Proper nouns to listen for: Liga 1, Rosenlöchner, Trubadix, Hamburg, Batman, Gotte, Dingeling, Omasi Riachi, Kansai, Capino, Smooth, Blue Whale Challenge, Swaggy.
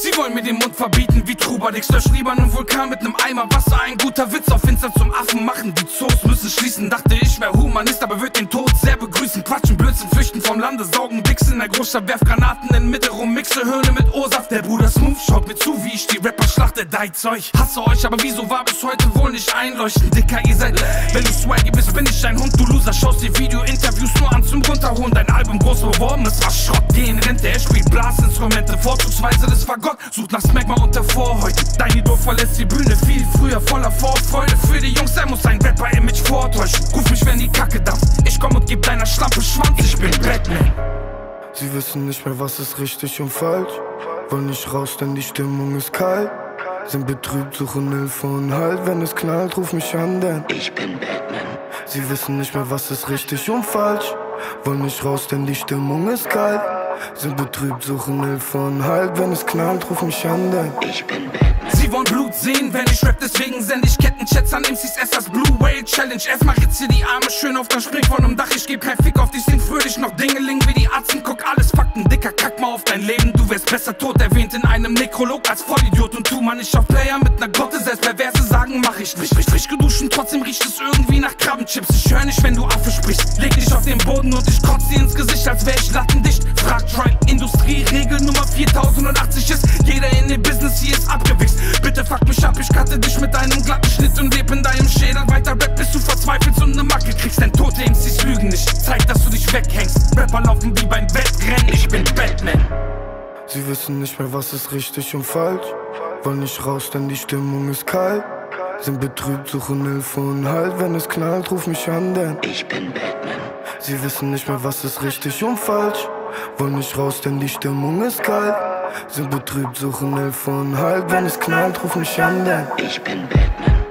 Sie wollen mir den Mund verbieten wie Trubadix. Lösch lieber einen Vulkan mit einem Eimer Wasser. Ein guter Witz auf Insta zum Affen machen. Die Zoos müssen schließen. Dachte ich wär Humanist, aber würd den Tod sehr begrüßen. Quatschen, Blödsinn, flüchten vom Lande. Saugen, Dixen in der Großstadt. Werf Granaten in Mitte rum. Mixe Höhle mit O-Saft. Der Bruder Smooth schaut mir zu, wie ich die Rapper schlachte. Deiz euch, hasse euch, aber wieso war bis heute wohl nicht einleuchten? Dicker, ihr seid lame. Wenn du Swaggy bist, bin ich dein Hund, du Loser. Schaust dir Video-Interviews nur an zum Runterholen. Dein Album groß beworben, das war Schrott. Geh in Rente, er spielt Blasinstrumente. Vorzugsweise, das war Gotte. Sucht nach Smegma unter Vorhäuten. Dein Idol verlässt die Bühne viel früher, voller Vorfreude. Für die Jungs, er muss sein Rapper-Image vortäuschen. Ruf mich, wenn die Kacke dampft. Ich komm und geb deiner Schlampe Schwanz. Ich bin Batman. Sie wissen nicht mehr, was ist richtig und falsch. Wollen nicht raus, denn die Stimmung ist kalt. Sind betrübt, suchen Hilfe und Halt. Wenn es knallt, ruf mich an, denn ich bin Batman. Sie wissen nicht mehr, was ist richtig und falsch. Wollen nicht raus, denn die Stimmung ist kalt. Sind betrübt, suchen Hilfe und Halt. Wenn es knallt, ruf mich an, denn ich bin Batman. Sie wollen Blut sehen, wenn ich rap, deswegen send ich Kettenchats an MCs, erst das Blue Whale Challenge. Erstmal ritz dir die Arme schön auf, dann spring von einem Dach. Ich geb kein Fick auf dich, sing fröhlich noch Dingeling wie die Atzen. Guck, alles Fakten, Dicker, kack mal auf dein Leben. Du wärst besser tot erwähnt in einem Nekrolog als Vollidiot. Und tu mal nicht auf Player mit ner Gotte, selbst Perverse sagen, mach ich nicht. Frisch geduscht und trotzdem riecht es irgendwie nach Krabbenchips. Ich hör nicht, wenn du Affe sprichst. Leg dich auf den Boden und ich kotz dir ins Gesicht, als wär ich lattendicht. Frag Tribe, Industrie, Regel Nummer 4080 ist, jeder in dem Business hier ist abgewichst. Bitte fuck mich ab, ich cutte dich mit einem glatten Schnitt und leb in deinem Schädel weiter Rap, bis du verzweifelst und ne Macke kriegst. Denn tote MCs lügen nicht, zeig, dass du dich weghängst. Rapper laufen wie beim Wettrennen, ich bin Batman. Sie wissen nicht mehr, was ist richtig und falsch. Wollen nicht raus, denn die Stimmung ist kalt. Sind betrübt, suchen Hilfe und Halt. Wenn es knallt, ruf mich an, denn ich bin Batman. Sie wissen nicht mehr, was ist richtig und falsch. Wollen nicht raus, denn die Stimmung ist kalt. Sind betrübt, suchen Hilfe und Halt. Wenn es knallt, ruf mich an, denn ich bin Batman.